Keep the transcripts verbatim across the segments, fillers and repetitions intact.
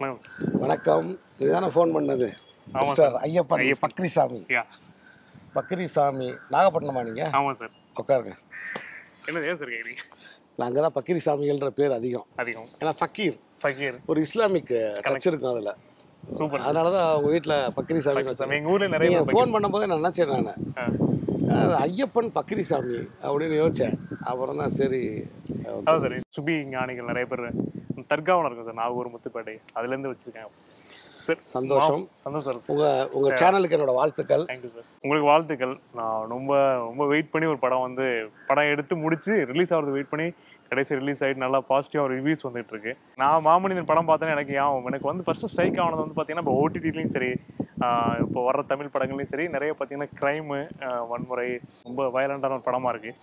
வணக்கம். இதுதானே ஃபோன் பண்ணது? மிஸ்டர் ஐயப்பன் பக்ரிசாமி. பக்ரிசாமி நாகப்பட்டினமா நீங்க? ஆமாம் சார். உட்காருங்க. என்ன ஏன் சார் கேக்குறீங்க? நாங்கள் தான் பக்கிரி சாமிகள்ன்ற பேர் அதிகம் அதிகம் ஏன்னா ஃபக்கீர் ஃபக்கீர் ஒரு இஸ்லாமிக் டச் இருக்கும் அதில். சூப்பர். அதனால தான் உங்கள் வீட்டில் பக்கிரி சாமி வச்சு எங்கள் ஊரில் நிறைய ஃபோன் பண்ணும்போது நான் நினச்சேன் நான் ஐயப்பன் பக்கிரி சாமி அப்படின்னு யோசித்தேன். அப்புறம் தான் சரி. அதான் சார் சுபி ஞானிகள் நிறைய பேர் தர்காவில் இருக்கும் சார். நாகூர் முத்துப்பேட்டை அதுலேருந்து வச்சுருக்கேன். சந்தோஷம் சந்தோஷம் சார். உங்கள் உங்கள் சேனலுக்கு என்னோட வாழ்த்துக்கள். Thank you sir. உங்களுக்கு வாழ்த்துக்கள். நான் ரொம்ப ரொம்ப வெயிட் பண்ணி ஒரு படம் வந்து படம் எடுத்து முடித்து ரிலீஸ் ஆகிறது வெயிட் பண்ணி கடைசி ரிலீஸ் ஆகிட்டு நல்லா பாசிட்டிவாக ரிவ்யூஸ் வந்துட்டு இருக்கு. நான் மாமனிதன் படம் பார்த்தேன்னா எனக்கு யாவும் எனக்கு வந்து ஃபர்ஸ்ட் ஸ்ட்ரைக் ஆனது வந்து பார்த்தீங்கன்னா இப்போ ஓடிடிலையும் சரி இப்போ வர்ற தமிழ் படங்கள்லையும் சரி நிறைய பார்த்தீங்கன்னா க்ரைமு வன்முறை ரொம்ப வயலண்டான ஒரு படமாக இருக்குது.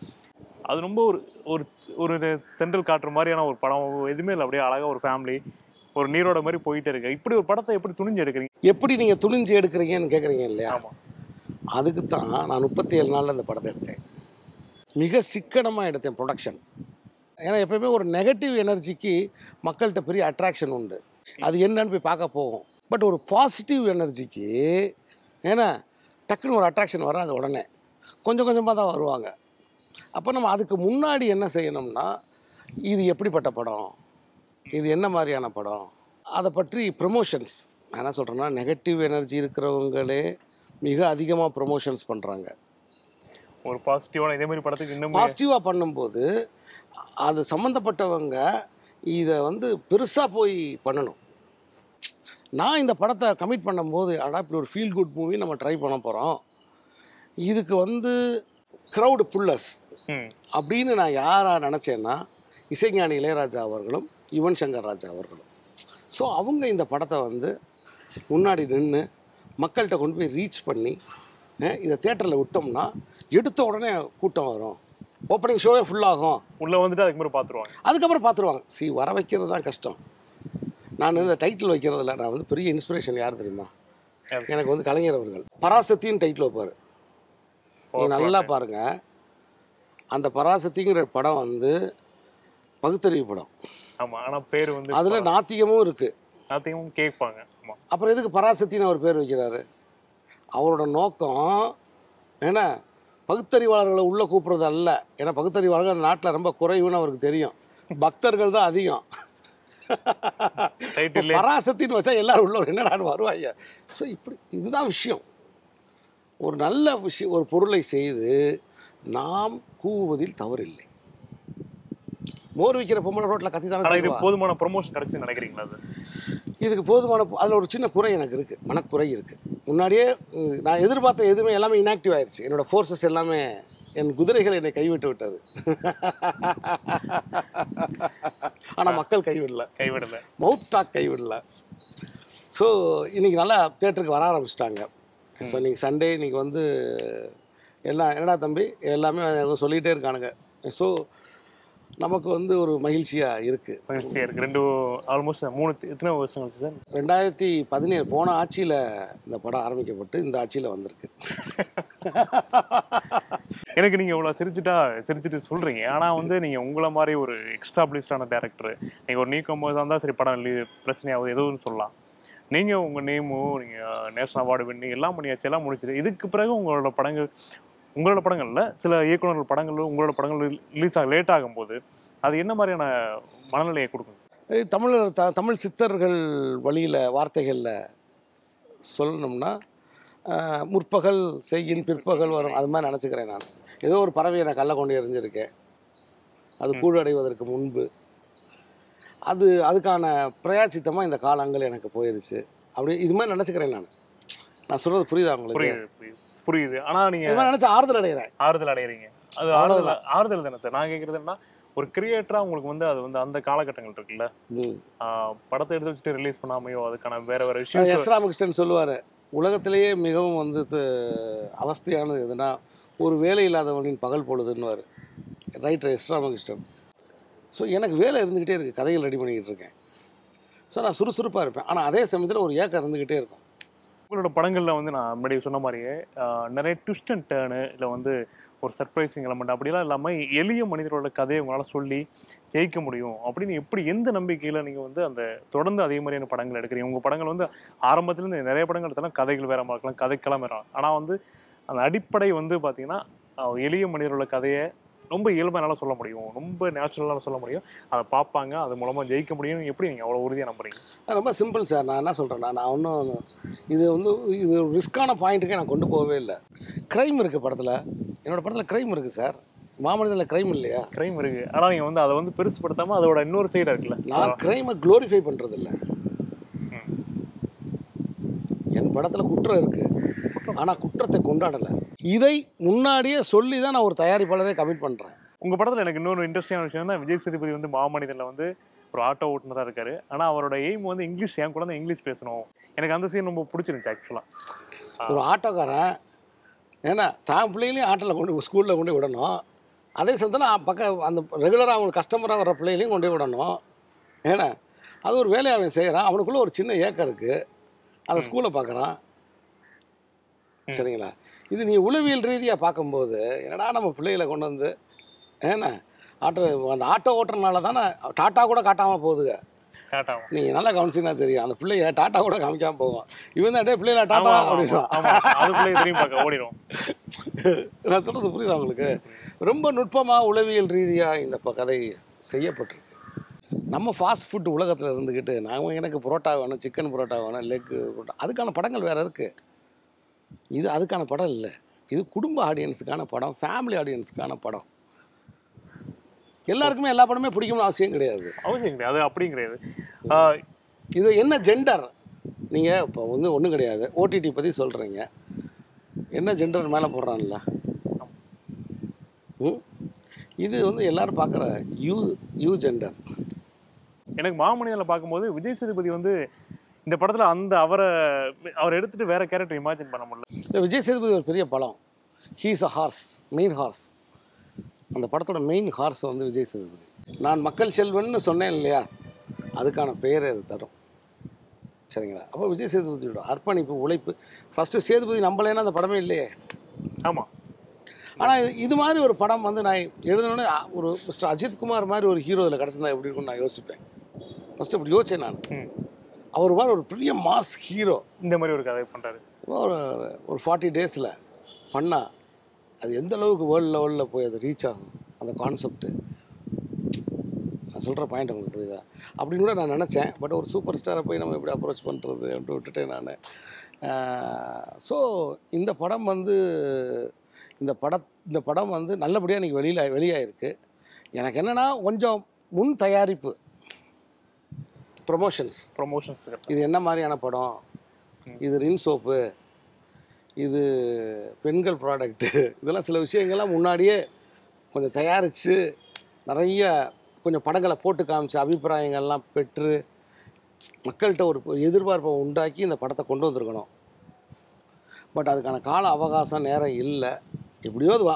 அது ரொம்ப ஒரு ஒரு ஒரு தென்றல் காட்டுற மாதிரியான ஒரு படம் எதுவுமே இல்லை. அப்படியே அழகாக ஒரு ஃபேமிலி ஒரு நீரோட மாதிரி போயிட்டே இருக்கு. இப்படி ஒரு படத்தை எப்படி துணிஞ்சு எடுக்கிறீங்க எப்படி நீங்கள் துணிஞ்சு எடுக்கிறீங்கன்னு கேட்குறீங்க இல்லையா? ஆமாம். அதுக்கு தான் நான் முப்பத்தி ஏழு நாளில் இந்த படத்தை எடுத்தேன். மிக சிக்கனமாக எடுத்தேன் ப்ரொடக்ஷன். ஏன்னா எப்போயுமே ஒரு நெகட்டிவ் எனர்ஜிக்கு மக்கள்கிட்ட பெரிய அட்ராக்ஷன் உண்டு. அது என்னன்னு போய் பார்க்க போகும். பட் ஒரு பாசிட்டிவ் எனர்ஜிக்கு ஏன்னா டக்குன்னு ஒரு அட்ராக்ஷன் வராது. உடனே கொஞ்சம் கொஞ்சமாக தான் வருவாங்க. அப்போ நம்ம அதுக்கு முன்னாடி என்ன செய்யணும்னா இது எப்படிப்பட்ட படம் இது என்ன மாதிரியான படம் அதை பற்றி ப்ரொமோஷன்ஸ். நான் என்ன சொல்கிறேன்னா நெகட்டிவ் எனர்ஜி இருக்கிறவங்களே மிக அதிகமாக ப்ரொமோஷன்ஸ் பண்ணுறாங்க. ஒரு பாசிட்டிவான இதே மாதிரி படத்துக்கு இன்னும் பாசிட்டிவாக பண்ணும்போது அது சம்மந்தப்பட்டவங்க இதை வந்து பெருசாக போய் பண்ணணும். நான் இந்த படத்தை கமிட் பண்ணும்போது ஆனால் இப்படி ஒரு ஃபீல் குட் மூவி நம்ம ட்ரை பண்ண போகிறோம் இதுக்கு வந்து க்ரௌடு புல்லஸ் அப்படின்னு நான் யாராக நினச்சேன்னா இசைஞானி இளையராஜா அவர்களும் யுவன் சங்கர் ராஜா அவர்களும். ஸோ அவங்க இந்த படத்தை வந்து முன்னாடி நின்று மக்கள்கிட்ட கொண்டு போய் ரீச் பண்ணி இதை தேட்டரில் விட்டோம்னா எடுத்த உடனே கூட்டம் வரும். ஓப்பனிங் ஷோவே ஃபுல்லாகும். உள்ளே வந்துட்டு அதுக்கப்புறம் பார்த்துருவாங்க அதுக்கப்புறம் பார்த்துருவாங்க சி வர வைக்கிறது தான் கஷ்டம். நான் இந்த டைட்டில் வைக்கிறதுல நான் வந்து பெரிய இன்ஸ்பிரேஷன் யார் தெரியுமா? எனக்கு வந்து கலைஞர் அவர்கள் பராசக்தின்னு டைட்டில் வைப்பார். நல்லா பாருங்கள். அந்த பராசக்திங்கிற படம் வந்து பகுத்தறிவு படம். ஆமாம். ஆனால் பேர் வந்து அதில் நாத்திகமும் இருக்குது. நாத்திகமும் கேட்பாங்க. ஆமாம். அப்புறம் எதுக்கு பராசக்தின்னு அவர் பேர் வைக்கிறாரு? அவரோட நோக்கம் என்ன பகுத்தறிவாளர்களை உள்ளே கூப்பிட்றது அல்ல. ஏன்னா பகுத்தறிவாளர்கள் அந்த நாட்டில் ரொம்ப குறைவுன்னு அவருக்கு தெரியும். பக்தர்கள் தான் அதிகம். பராசக்தின்னு வச்சா எல்லாரும் உள்ளவர் என்னடான்னு வருவாங்க. ஸோ இப்படி இதுதான் விஷயம். ஒரு நல்ல விஷயம் ஒரு பொருளை செய்து நாம் கூவுவதில் தவறில்லை. மோர் விற்கிற பொம்பளை ரோட்டில் கத்தி தான் போதுமான ப்ரொமோஷன் கிடைச்சி நினைக்கிறீங்களா? இதுக்கு போதுமான அதில் ஒரு சின்ன குறை எனக்கு இருக்குது. மனக்குறை இருக்குது. முன்னாடியே நான் எதிர்பார்த்த எதுவுமே எல்லாமே இன்ஆக்டிவ் ஆயிடுச்சு. என்னோடய ஃபோர்ஸஸ் எல்லாமே என் குதிரைகள் என்னை கைவிட்டு விட்டது. ஆனால் மக்கள் கைவிடலை கைவிடலை மவுத் டாக் கைவிடலை. ஸோ இன்றைக்கி நல்லா தேட்டருக்கு வர ஆரம்பிச்சிட்டாங்க. ஸோ இன்றைக்கி சண்டே இன்றைக்கி வந்து எல்லாம் என்னடா தம்பி எல்லாமே சொல்லிகிட்டே இருக்கானுங்க. ஸோ நமக்கு வந்து ஒரு மகிழ்ச்சியாக இருக்குது. மகிழ்ச்சியாக இருக்குது. ரெண்டு ஆல்மோஸ்ட் மூணு எத்தனை வருஷம் ஆச்சு சார்? ரெண்டாயிரத்தி பதினேழு போன ஆட்சியில் இந்த படம் ஆரம்பிக்கப்பட்டு இந்த ஆட்சியில் வந்திருக்கு. எனக்கு நீங்கள் இவ்வளோ சிரிச்சுட்டா சிரிச்சுட்டு சொல்கிறீங்க. ஆனால் வந்து நீங்கள் உங்களை மாதிரி ஒரு எக்ஸ்டாப்ளிஷ்டான டேரக்டர் நீங்கள் ஒரு நீக்கம் போது தான் சரி படம் பிரச்சனையாகுது எதுவும் சொல்லலாம். நீங்கள் உங்கள் நேமும் நீங்கள் நேஷனல் அவார்டு வின் எல்லாம் பண்ணியாச்சு எல்லாம் முடிச்சிது. இதுக்கு பிறகு உங்களோட படங்கள் உங்களோட படங்களில் சில இயக்குநர்கள் படங்களும் உங்களோட படங்கள் ரிலீஸ் ஆக லேட் ஆகும்போது அது என்ன மாதிரியான மனநிலையை கொடுக்கும்? தமிழர் த தமிழ் சித்தர்கள் வழியில் வார்த்தைகளில் சொல்லணும்னா முற்பகல் செய்யின் பிற்பகல் வரும் அது மாதிரி நினச்சிக்கிறேன். நான் ஏதோ ஒரு பறவையை நான் கல்லை கொண்டு எறிஞ்சிருக்கேன். அது கூழடைவதற்கு முன்பு அது அதுக்கான பிரயாச்சித்தமாக இந்த காலங்கள் எனக்கு போயிடுச்சு அப்படி இது மாதிரி நினச்சிக்கிறேன். நான் நான் சொல்கிறது புரியுதா உங்களுக்கு? புரியுது. ஆனால் நீங்கள் நினச்சா ஆறுதல் அடைகிறேன் ஆறுதல் அடைகிறீங்க. அது ஆறுதல் ஆறுதல் தானே சார். நான் கேட்குறதுன்னா ஒரு கிரியேட்டராக உங்களுக்கு வந்து அது வந்து அந்த காலகட்டங்கள் இருக்குல்ல படத்தை எடுத்து வச்சுட்டு ரிலீஸ் பண்ணாமையோ அதுக்கான வேற வேற விஷயம். எஸ் ராமகிருஷ்ணன் சொல்லுவார் உலகத்திலேயே மிகவும் வந்து அவஸ்தையானது எதுனா ஒரு வேலை இல்லாதவனின் பகல் பொழுதுன்னுவார். Writer S Ramakrishnan. ஸோ எனக்கு வேலை இருந்துக்கிட்டே இருக்குது. கதைகள் ரெடி பண்ணிக்கிட்டு இருக்கேன். ஸோ நான் சுறுசுறுப்பாக இருப்பேன். ஆனால் அதே சமயத்தில் ஒரு ஏக்கம் இருந்துக்கிட்டே இருக்கும். உங்களோட படங்களில் வந்து நான் முன்னாடி சொன்ன மாதிரியே நிறைய ட்விஸ்ட் அண்ட் டேர்னு இல்லை வந்து ஒரு சர்ப்ரைசிங் எலமெண்ட் அப்படிலாம் இல்லாமல் எளிய மனிதரோட கதையை உங்களால் சொல்லி ஜெயிக்க முடியும் அப்படின்னு எப்படி எந்த நம்பிக்கையில் நீங்கள் வந்து அந்த தொடர்ந்து அதே மாதிரியான படங்கள் எடுக்கிறீங்க? உங்கள் படங்கள் வந்து ஆரம்பத்துலேருந்து நிறைய படங்கள் எடுத்தாலும் கதைகள் வேற மாக்கலாம், கதைக்கெல்லாம் வேற. ஆனால் வந்து அந்த அடிப்படை வந்து பார்த்திங்கன்னா எளிய மனிதரோட கதையை ரொம்ப இயல்பானால சொல்ல முடியும், ரொம்ப நேச்சுரலாக சொல்ல முடியும், அதை பார்ப்பாங்க, அது மூலமாக ஜெயிக்க முடியும். எப்படி நீங்கள் அவ்வளோ உறுதியாக நம்புறீங்க? ரொம்ப சிம்பிள் சார். நான் என்ன சொல்கிறேன்னா, நான் ஒன்றும் இது வந்து இது ரிஸ்க்கான பாயிண்ட்டுக்கே நான் கொண்டு போகவே இல்லை. க்ரைம் இருக்குது படத்தில், என்னோடய படத்தில் க்ரைம் இருக்குது சார். மாமனிதனில் க்ரைம் இல்லையா? க்ரைம் இருக்குது, ஆனால் நீங்கள் வந்து அதை வந்து பெருசுப்படுத்தாமல் அதோட இன்னொரு சைடாக இருக்குல்ல. நான் க்ரைமை க்ளோரிஃபை பண்ணுறது இல்லை. என் படத்தில் குற்றம் இருக்குது, ஆனால் குற்றத்தை கொண்டாடலை. இதை முன்னாடியே சொல்லி தான் நான் ஒரு தயாரிப்பாளரே கமிட் பண்ணுறேன். உங்கள் படத்தில் எனக்கு இன்னொரு இன்ட்ரெஸ்டிங்கான விஷயம்னா, விஜய் சேதுபதி வந்து மாமனிதனில் வந்து ஒரு ஆட்டோ ஓட்டுனராக இருக்காரு, ஆனால் அவரோட எய்ம் வந்து இங்கிலீஷ், என் குழந்தை இங்கிலீஷ் பேசணும். எனக்கு அந்த சீன் ரொம்ப பிடிச்சிருந்துச்சு. ஆக்சுவலாக ஒரு ஆட்டோக்காரன் ஏன்னா தான் பிள்ளைகளையும் ஆட்டோவில் கொண்டு ஸ்கூலில் கொண்டு விடணும், அதே சமயத்தில் பக்கம் அந்த ரெகுலராக அவங்களுக்கு கஸ்டமராக வர பிள்ளைகளையும் கொண்டு விடணும். ஏன்னா அது ஒரு வேலையை அவன் செய்கிறான், அவனுக்குள்ளே ஒரு சின்ன ஏக்கம் இருக்குது, அந்த ஸ்கூலை பார்க்குறான். சரிங்களா? இது நீ உளவியல் ரீதியாக பார்க்கும்போது என்னடா நம்ம பிள்ளைகளை கொண்டு வந்து ஏன்னா ஆட்டோ அந்த ஆட்டோ ஓட்டுறனால தானே டாட்டா கூட காட்டாமல் போகுதுங்க. நீங்கள் நல்லா கவனிச்சிங்கன்னா தெரியும், அந்த பிள்ளைய டாட்டா கூட காமிக்காமல் போகும். இவன் தான் டே பிள்ளைகள டாட்டா அப்படின்னு நான் சொல்கிறது புரியுது அவங்களுக்கு. ரொம்ப நுட்பமாக உளவியல் ரீதியாக இந்த கதை செய்யப்பட்டிருக்கு. நம்ம ஃபாஸ்ட் ஃபுட் உலகத்தில் இருந்துக்கிட்டு நாங்கள் எனக்கு புரோட்டா வேணும், சிக்கன் புரோட்டா வேணும், லெக்கு புரோட்டா, அதுக்கான படங்கள் வேறு இருக்குது. இது அதுக்கான படம் இல்லை, இது குடும்ப ஆடியன்ஸுக்கான படம், ஃபேமிலி ஆடியன்ஸுக்கான படம். எல்லாருக்குமே எல்லா படமே பிடிக்கும்னு அவசியம் கிடையாது, அவசியம் கிடையாது, அப்படி கிடையாது. இது என்ன ஜெண்டர், நீங்கள் இப்போ வந்து ஒன்றும் கிடையாது, ஓடிடி பற்றி சொல்கிறீங்க, என்ன ஜெண்டர் மேலே போடுறான்ல. ம் இது வந்து எல்லோரும் பார்க்குற யூ யூ ஜெண்டர். எனக்கு மாமனிதனில் பார்க்கும்போது விஜய் சேதுபதி வந்து இந்த படத்தில் அந்த அவரை அவர் எடுத்துகிட்டு வேறு கேரக்டர் இமேஜின் பண்ண முடியல. விஜய் சேதுபதி ஒரு பெரிய படம், he's a horse, main horse. அந்த படத்தோட மெயின் ஹார்ஸ் வந்து விஜய் சேதுபதி. நான் மக்கள் செல்வன்னு சொன்னேன் இல்லையா, அதுக்கான பெயரை அது தரும். சரிங்களா? அப்போ விஜய் சேதுபதியோட அர்ப்பணிப்பு, உழைப்பு. ஃபஸ்ட்டு சேதுபதி நம்பலைன்னா அந்த படமே இல்லையே. ஆமாம். ஆனால் இது மாதிரி ஒரு படம் வந்து நான் எழுதணுன்னு ஒரு மிஸ்டர் அஜித்குமார் மாதிரி ஒரு ஹீரோவில் கிடச்சிருந்தா எப்படி இருக்குன்னு நான் யோசிப்பேன். ஃபஸ்ட்டு இப்படி யோசிச்சேன் நான். அவர் மாதிரி ஒரு பெரிய மாஸ் ஹீரோ இந்த மாதிரி ஒரு கதை பண்ணுறாரு, ஒரு ஒரு ஃபார்ட்டி டேஸில் பண்ணால் அது எந்த அளவுக்கு வேர்ல்டு லெவலில் போய் அது ரீச் ஆகும் அந்த கான்செப்டு. நான் சொல்கிற பாயிண்ட் உங்களுக்கு புரியுதா அப்படின்னு கூட நான் நினச்சேன். பட் ஒரு சூப்பர் ஸ்டாரை போய் நம்ம எப்படி அப்ரோச் பண்ணுறது அப்படின்ட்டு விட்டுட்டேன் நான். ஸோ இந்த படம் வந்து இந்த பட இந்த படம் வந்து நல்லபடியாக இன்றைக்கி வெளியில் வெளியாகிருக்கு. எனக்கு என்னென்னா கொஞ்சம் முன் தயாரிப்பு, ப்ரொமோஷன்ஸ் ப்ரொமோஷன்ஸ் இது என்ன மாதிரியான படம், இது ரின் சோப்பு, இது பெண்கள் ப்ராடக்ட்டு, இதெல்லாம் சில விஷயங்கள்லாம் முன்னாடியே கொஞ்சம் தயாரித்து நிறைய கொஞ்சம் படங்களை போட்டு காமிச்சு அபிப்பிராயங்கள்லாம் பெற்று மக்கள்கிட்ட ஒரு எதிர்பார்ப்பை உண்டாக்கி இந்த படத்தை கொண்டு வந்திருக்கணும். பட் அதுக்கான கால அவகாசம் நேரம் இல்லை. எப்படியோ வா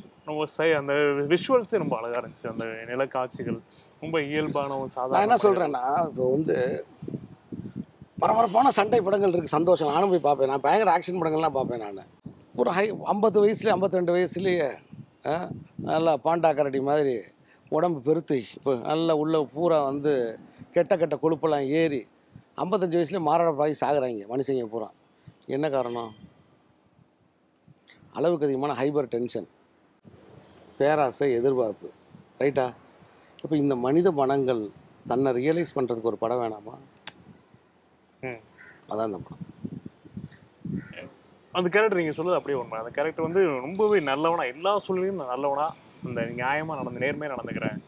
நம்ம சை அந்த விஷுவல்ஸே ரொம்ப அழகாக இருந்துச்சு. அந்த நிலக்காட்சிகள் ரொம்ப இயல்பான ஒரு சாதாரண. நான் என்ன சொல்கிறேன்னா, இப்போ வந்து பரபரப்பான சண்டை படங்கள் இருக்குது, சந்தோஷம், நானும் போய் பார்ப்பேன். நான் பயங்கர ஆக்ஷன் படங்கள்லாம் பார்ப்பேன். நான் ஒரு ஹை ஐம்பது வயசுலேயே ஐம்பத்தி ரெண்டு வயசுலேயே நல்லா பாண்டா கரடி மாதிரி உடம்பு பெருத்து இப்போ நல்லா உள்ள பூரா வந்து கெட்ட கெட்ட கொழுப்பெல்லாம் ஏறி ஐம்பத்தஞ்சு வயசுலேயே மாரடைப்பாகி சாகுறாங்க மனுஷங்க பூரா. என்ன காரணம்? அளவுக்கு அதிகமான ஹைபர் டென்ஷன், பேராசை, எதிர்பார்ப்பு. ரைட்டா? இப்போ இந்த மனித மனங்கள் தன்னை ரியலைஸ் பண்ணுறதுக்கு ஒரு படம் வேணாமா? அதான் இந்த படம். அந்த கேரக்டர் நீங்கள் சொல்லுது அப்படியே உண்மை. அந்த கேரக்டர் வந்து ரொம்பவே நல்லவனா, எல்லா சூழ்நிலையும் நல்லவனா, அந்த நியாயமாக நடந்து நேர்மையாக நடந்துக்கிறேன்.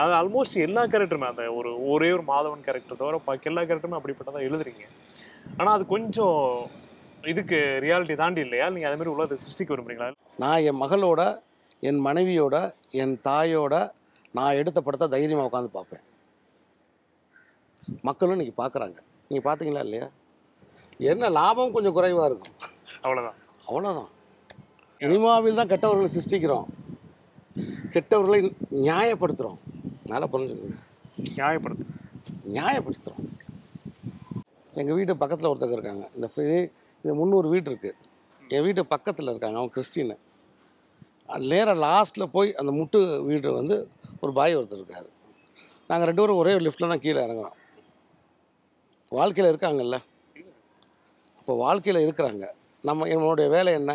அது ஆல்மோஸ்ட் எல்லா கேரக்டருமே, அந்த ஒரு ஒரே ஒரு மாதவன் கேரக்டர் தவிர பாக்கி எல்லா கேரக்டருமே அப்படிப்பட்டதான் எழுதுறீங்க. ஆனால் அது கொஞ்சம் இதுக்கு ரியாலிட்டி தாண்டி இல்லையா? நீங்கள் அதே மாதிரி உள்ள சிருஷ்டிக்கு விரும்புறீங்களா? நான் என் மகளோட என் மனைவியோட என் தாயோட நான் எடுத்த படத்தை தைரியமாக உட்காந்து பார்ப்பேன். மக்களும் இன்னைக்கு பார்க்குறாங்க. நீங்கள் பார்த்தீங்களா இல்லையா? என்ன லாபம் கொஞ்சம் குறைவாக இருக்கும், அவ்வளோதான். அவ்வளோதான். சினிமாவில் தான் கெட்டவர்களை சிருஷ்டிக்கிறோம், கெட்டவர்களை நியாயப்படுத்துகிறோம். நல்லா புரிஞ்சுக்கோங்க, நியாயப்படுத்து நியாயப்படுத்துகிறோம். எங்கள் வீட்டு பக்கத்தில் ஒருத்தங்க இருக்காங்க, இந்த இந்த முந்நூறு வீடு இருக்குது. என் வீட்டு பக்கத்தில் இருக்காங்க, அவங்க கிறிஸ்டின்னு. நேராக லாஸ்ட்டில் போய் அந்த முட்டு வீடு வந்து ஒரு பாய் ஒருத்தர் இருக்கார். நாங்கள் ரெண்டு பேரும் ஒரே ஒரு லிஃப்ட்டில் தான் கீழே இறங்குறோம். வாழ்க்கையில் இருக்காங்கல்ல, இப்போ வாழ்க்கையில் இருக்கிறாங்க. நம்ம என்னுடைய வேலை என்ன?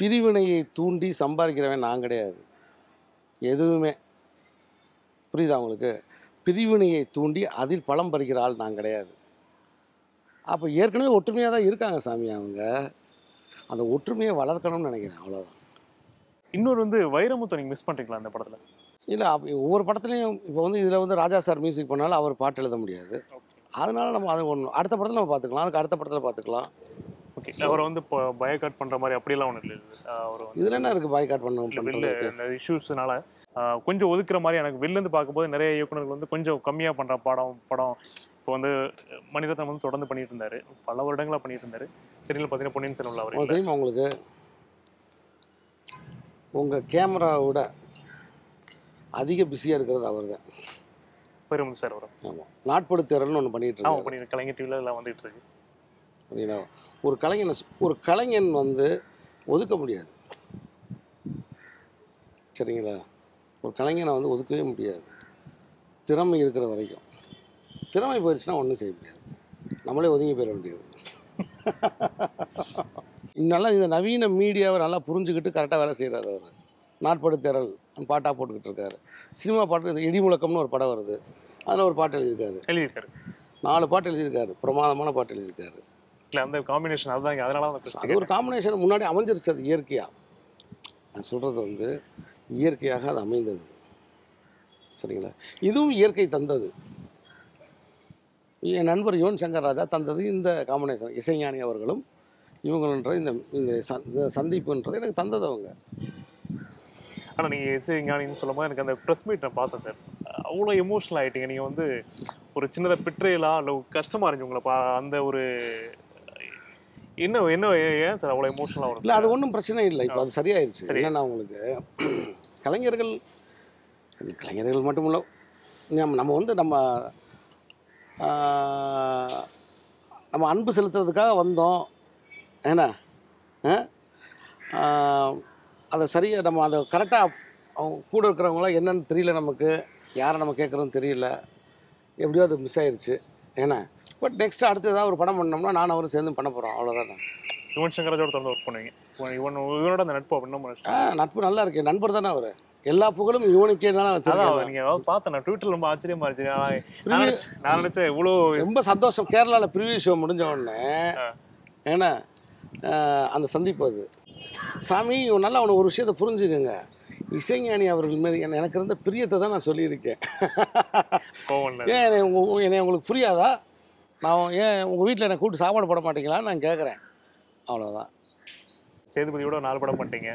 பிரிவினையை தூண்டி சம்பாதிக்கிறவன் நான் கிடையாது. எதுவுமே புரியுதா உங்களுக்கு? பிரிவினையை தூண்டி அதில் பலம் பறிக்கிற ஆள் நான் கிடையாது. அப்போ ஏற்கனவே ஒற்றுமையாக தான் இருக்காங்க சாமி. அவங்க அந்த ஒற்றுமையை வளர்க்கணும்னு நினைக்கிறேன், அவ்வளோதான். இன்னொரு வந்து வைரமுத்து நீங்கள் மிஸ் பண்ணுறீங்களா அந்த படத்தில்? இல்லை, ஒவ்வொரு படத்துலையும் இப்போ வந்து இதில் வந்து ராஜா சார் மியூசிக் பண்ணாலும் அவர் பாட்டு எழுத முடியாது. அதனால நம்ம அது ஒன்று அடுத்த படத்தில் நம்ம பார்த்துக்கலாம், அதுக்கு அடுத்த படத்தில் பார்த்துக்கலாம். ஓகே, அவரை வந்து இப்போ பயக்காட் பண்ணுற மாதிரி அப்படியெல்லாம் ஒன்றும் இல்லை. அவர் இதில் என்ன இருக்குது பயக்காட் பண்ணணும்? இஷ்யூஸ்னால கொஞ்சம் ஒதுக்குற மாதிரி எனக்கு வெளிலேருந்து பார்க்கும்போது நிறைய இயக்குநர்கள் வந்து கொஞ்சம் கம்மியாக பண்ணுற படம் படம் இப்போ வந்து மணிரத்னம் வந்து தொடர்ந்து பண்ணிட்டு இருந்தாரு, பல வருடங்களாக பண்ணிட்டு இருந்தாரு. தெரியல பார்த்தீங்கன்னா பொன்னியின் செல்வன் அவர் தெரியுமா உங்களுக்கு? உங்கள் கேமராவோட அதிக பிஸியாக இருக்கிறது அவர் தான் பெருமுது சார். வரும் ஆமாம், நாட்படு திறன்னு ஒன்று பண்ணிட்டு இருக்கோம், பண்ணிட்டு கலைஞர் டிவியில் எல்லாம் வந்துட்டு இருக்கு. அப்படின்னா ஒரு கலைஞன் ஒரு கலைஞன் வந்து ஒதுக்க முடியாது, சரிங்களா? ஒரு கலைஞனை வந்து ஒதுக்கவே முடியாது திறமை இருக்கிற வரைக்கும். திறமை போயிடுச்சுன்னா ஒன்றும் செய்ய முடியாது, நம்மளே ஒதுங்கி போயிட வேண்டியது. நல்லா இந்த நவீன மீடியாவை நல்லா புரிஞ்சுக்கிட்டு கரெக்டாக வேலை செய்கிறார் அவர். நாட்படு திரள் பாட்டாக போட்டுக்கிட்டு இருக்காரு. சினிமா பாட்டு இடி முழக்கம்னு ஒரு படம் வருது, அதில் ஒரு பாட்டு எழுதியிருக்காரு எழுதியிருக்காரு நாலு பாட்டு எழுதியிருக்காரு, பிரமாதமான பாட்டு எழுதியிருக்காரு. இல்லை, அந்த காம்பினேஷன் அதுதான், அதனால அது ஒரு காம்பினேஷன் முன்னாடி அமைஞ்சிருச்சு. அது இயற்கையாக நான் சொல்கிறது வந்து இயற்கையாக அது அமைந்தது, சரிங்களா? இதுவும் இயற்கை தந்தது. என் நண்பர் யுவன் சங்கர் ராஜா தந்தது இந்த காம்பினேஷன். இசைஞானி அவர்களும் இவங்கன்றது இந்த இந்த சந்திப்புன்றது எனக்கு தந்தது அவங்க. ஆனால் நீங்கள் இசைஞானின்னு சொல்லும் போது எனக்கு அந்த ப்ரெஸ் மீட் நான் பார்த்தேன் சார், அவ்வளோ எமோஷனல் ஆகிட்டீங்க. நீங்கள் வந்து ஒரு சின்னதை பிட்ரேலா இல்லை கஷ்டமாக இருந்துச்சு உங்களை பா அந்த ஒரு என்ன என்ன ஏன் சார் அவ்வளோ எமோஷனலாக வரும்? இல்லை, அது ஒன்றும் பிரச்சனை இல்லை, இப்போ அது சரியாயிருச்சு. என்னென்னா உங்களுக்கு கலைஞர்கள் கலைஞர்கள் மட்டும் இல்லை, நம்ம நம்ம வந்து நம்ம நம்ம அன்பு செலுத்துறதுக்காக வந்தோம், ஏன்னா அதை சரியாக நம்ம அதை கரெக்டாக கூட இருக்கிறவங்களாம் என்னென்னு தெரியல, நமக்கு யாரை நம்ம கேட்குறோன்னு தெரியல, எப்படியோ அது மிஸ் ஆயிடுச்சு, ஏன்னா பட் நெக்ஸ்ட் அடுத்து ஏதாவது ஒரு படம் பண்ணோம்னா நான் அவரும் சேர்ந்து பண்ண போகிறோம், அவ்வளோதான். நான் யுவன் சங்கர் ராஜாவோட தொடர்ந்து ஒர்க் பண்ணுவீங்க, இவன் இவனோட அந்த நட்பு அப்படின்னு ஆ நட்பு நல்லா இருக்கு. நண்பர் தானே அவர், எல்லா புகழும் இவனுக்கே தானே வச்சிருக்காங்க. நீங்கள் ஏதாவது பார்த்தேன் நான் ட்விட்டர் ரொம்ப ஆச்சரியமாக இருந்துச்சு. நான் நினச்சேன் இவ்வளோ ரொம்ப சந்தோஷம். கேரளாவில் ப்ரீவியூ ஷோ முடிஞ்ச உடனே ஏன்னா அந்த சந்திப்பு அது சாமி நல்லா அவனை ஒரு விஷயத்தை புரிஞ்சுக்கோங்க. இசைஞானி அவர்கள் மாரி எனக்கு இருந்த பிரியத்தை தான் நான் சொல்லியிருக்கேன். ஏன் என்னை உங்கள் என்னை உங்களுக்கு புரியாதா? நான் ஏன் உங்கள் வீட்டில் என்னை கூப்பிட்டு சாப்பாடு போட மாட்டீங்களான்னு நான் கேட்குறேன், அவ்வளோதான். சேதுபதியோட நாலு படம் பண்ணிட்டீங்க,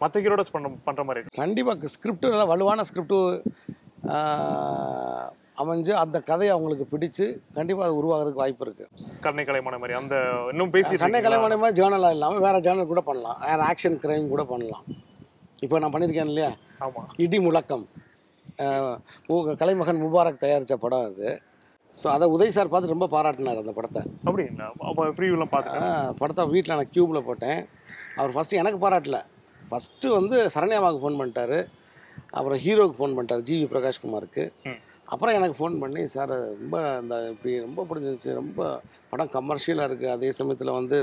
மற்ற ஹீரோட பண்ண பண்ணுற மாதிரி இருக்குது. கண்டிப்பாக ஸ்கிரிப்டு நல்லா வலுவான ஸ்கிரிப்டு அமைஞ்சு அந்த கதையை அவங்களுக்கு பிடிச்சு கண்டிப்பாக அது உருவாகிறதுக்கு வாய்ப்பு இருக்குது. கண்ணை கலைமான மாதிரி அந்த இன்னும் பேசி கண்ணை கலைமான மாதிரி ஜேர்னலாக இல்லாமல் வேறு ஜேர்னல் கூட பண்ணலாம், வேறு ஆக்ஷன் கிரைம் கூட பண்ணலாம். இப்போ நான் பண்ணியிருக்கேன் இல்லையா? ஆமாம், இடி முழக்கம் கலைமகன் முபாரக் தயாரித்த படம் அது. ஸோ அதை உதய் சார் பார்த்து ரொம்ப பாராட்டினார் அந்த படத்தை. அப்படிங்களா? அப்போ ஃப்ரீவெலாம் பார்த்தேன் படத்தை, வீட்டில் நான் க்யூப்பில் போட்டேன். அவர் ஃபஸ்ட்டு எனக்கு பாராட்டல, ஃபஸ்ட்டு வந்து சரண்யாவுக்கு ஃபோன் பண்ணிட்டாரு, அப்புறம் ஹீரோவுக்கு ஃபோன் பண்ணிட்டார் ஜிவி பிரகாஷ் குமாருக்கு, அப்புறம் எனக்கு ஃபோன் பண்ணி சார் ரொம்ப இந்த இப்படி ரொம்ப பிடிச்சிருந்துச்சு, ரொம்ப படம் கமர்ஷியலாக இருக்குது, அதே சமயத்தில் வந்து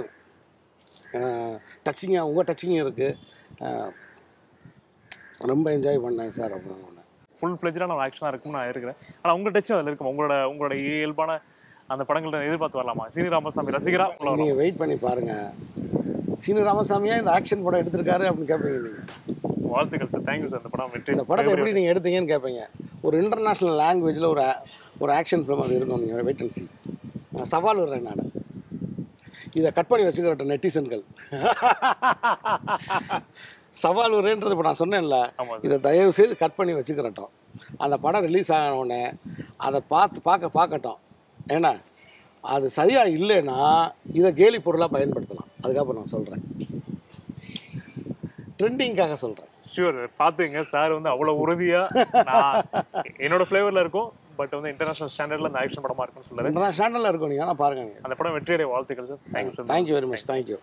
டச்சிங்காக உங்கள் டச்சிங் இருக்குது, ரொம்ப என்ஜாய் பண்ணேன் சார் அப்படின்னு. ஃபுல் ஃப்ளெஜ்டான ஒரு ஆக்ஷனாக இருக்கும்னு நான் இருக்கிறேன், ஆனால் உங்கள் டச்சும் அதில் இருக்கும். உங்களோட உங்களோட இயல்பான அந்த படங்கள்ட்ட எதிர்பார்த்து வரலாமா சீனி ராமசாமி ரசிகரா? நீங்கள் வெயிட் பண்ணி பாருங்கள், சீனி ராமசாமியாக இந்த ஆக்ஷன் படம் எடுத்திருக்காரு அப்படின்னு கேட்பீங்க நீங்கள். வாழ்த்துக்கள் சார், தேங்க்யூ சார். அந்த படம் வெற்றி, இந்த படத்தை எப்படி நீங்கள் எடுத்தீங்கன்னு கேட்பீங்க. ஒரு இன்டர்நேஷ்னல் லாங்குவேஜில் ஒரு ஒரு ஆக்ஷன் ஃபிலிம் அது இருக்கும். நீங்கள் வெயிட் அண்ட் சீ. நான் சவால் விடுறேன், நான் இதை கட் பண்ணி வச்சுக்கிறேன் நெட்டிசன்கள். சவால் ஒரேன்றது இப்போ நான் சொன்னேன்ல, இதை தயவு செய்து கட் பண்ணி வச்சுக்கிறட்டும். அந்த படம் ரிலீஸ் ஆகணுன்னே அதை பார்த்து பார்க்க பார்க்கட்டும். ஏன்னா அது சரியாக இல்லைன்னா இதை கேலி பொருளாக பயன்படுத்தலாம். அதுக்கப்புறம் நான் சொல்கிறேன், ட்ரெண்டிங்காக சொல்கிறேன். ஷியூர் பார்த்துங்க, சார் வந்து அவ்வளோ உறுதியாக என்னோடய ஃப்ளேவரில் இருக்கும், பட் வந்து இன்டர்நேஷனல் ஸ்டாண்டர்டில் அந்த ஆக்ஷன் படமாக இருக்குன்னு சொல்லுங்கள். இன்டர்நேஷனல் ஸ்டாண்டர்டில் இருக்கும், நீங்கள் ஆனால் பாருங்கள். அந்த படம் வெற்றியடைய வாழ்த்துக்கள் sir. Thank you, thank you very much, thank you.